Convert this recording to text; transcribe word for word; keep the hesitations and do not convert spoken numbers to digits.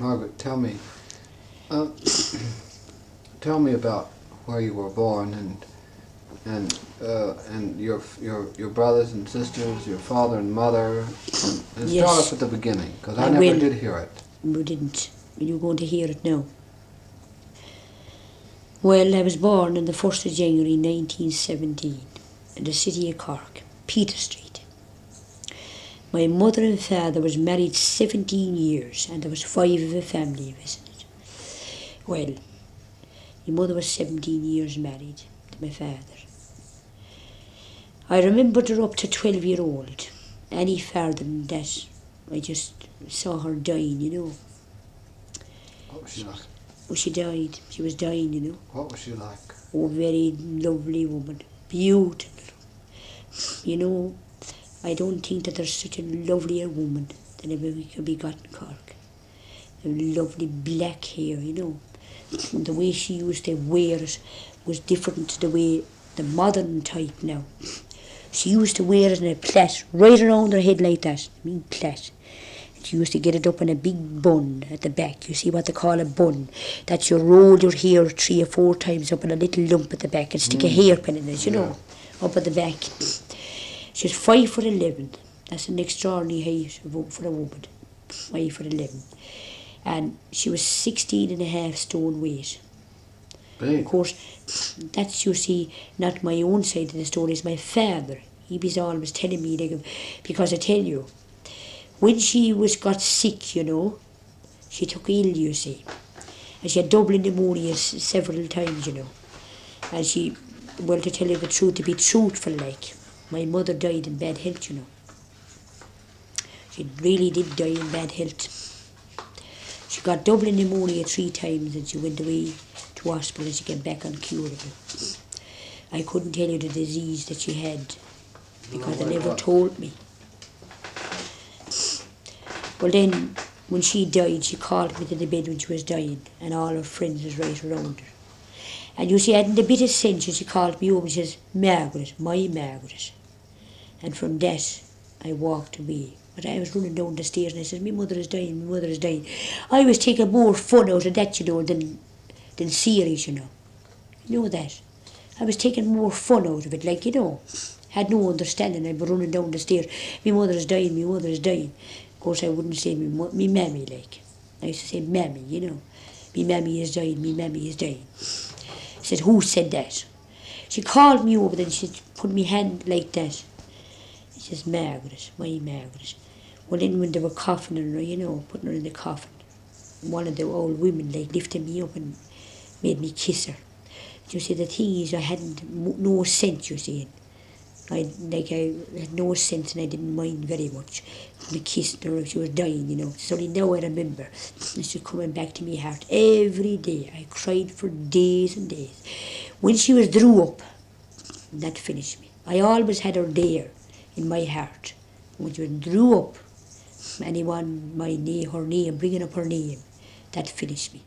Margaret, tell me, uh, tell me about where you were born and and uh, and your your your brothers and sisters, your father and mother. And, and yes. Start off at the beginning, because I, I never will. did hear it. We didn't. You're going to hear it now. Well, I was born on the first of January nineteen seventeen in the city of Cork, Peter Street. My mother and father was married seventeen years and there was five of a family, wasn't it? Well, my mother was seventeen years married to my father. I remembered her up to twelve year old. Any farther than that, I just saw her dying, you know. What was she like? Well, she died. She was dying, you know. What was she like? Oh, very lovely woman. Beautiful. You know, I don't think that there's such a lovelier woman than ever we could be got in Cork. And lovely black hair, you know. And the way she used to wear it was different to the way the modern type now. She used to wear it in a plait, right around her head like that. I mean, plait. She used to get it up in a big bun at the back. You see what they call a bun? That you roll your hair three or four times up in a little lump at the back and stick mm. a hairpin in it, you yeah. know, up at the back. She's five foot eleven. That's an extraordinary height for a woman. Five foot eleven. And she was sixteen and a half stone weight. Big. Of course, that's, you see, not my own side of the story, it's my father. He was always telling me, like, because I tell you, when she was got sick, you know, she took ill, you see. And she had double pneumonia several times, you know. And she, well, to tell you the truth, to be truthful, like, my mother died in bad health, you know. She really did die in bad health. She got double pneumonia three times and she went away to hospital and she came back uncurable. I couldn't tell you the disease that she had because they never told me. Well, then, when she died, she called me to the bed when she was dying, and all her friends was right around her. And you see, I hadn't a bit of sense, and she called me over and says, Margaret, my Margaret. And from that, I walked away. But I was running down the stairs, and I says, my mother is dying, my mother is dying. I was taking more fun out of that, you know, than, than serious, you know. You know that? I was taking more fun out of it, like, you know. I had no understanding, I was running down the stairs. My mother is dying, my mother is dying. Of course, I wouldn't say me, me mammy, like. I used to say mammy, you know. Me mammy is dying, me mammy is dying. I said, who said that? She called me over and she put me hand like that. She says, Margaret, my Margaret. Well, then when they were coffining her, you know, putting her in the coffin, one of the old women, like, lifted me up and made me kiss her. You see, the thing is, I hadn't no sense, you see. I, like, I had no sense and I didn't mind very much. I kissed her, she was dying, you know. So now I remember. It's just coming back to me heart every day. I cried for days and days. When she was drew up, that finished me. I always had her there in my heart. When she was drew up, anyone, my name, her name, bringing up her name, that finished me.